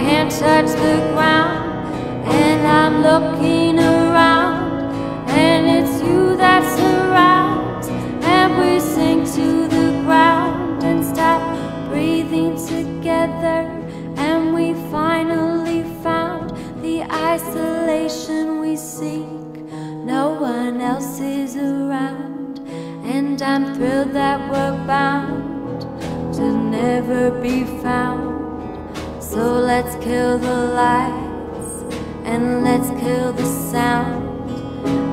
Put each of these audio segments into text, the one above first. can't touch the ground, and I'm looking around, and it's you that surrounds, and we sink to the ground and stop breathing together, and we finally found the isolation we seek. No one else is around, and I'm thrilled that we're bound to never be found. So let's kill the lights, and let's kill the sound,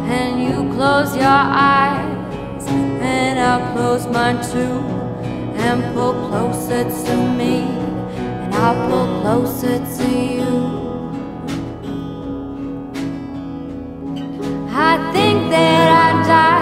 and you close your eyes, and I'll close mine too, and pull closer to me, and I'll pull closer to you. I think that I died.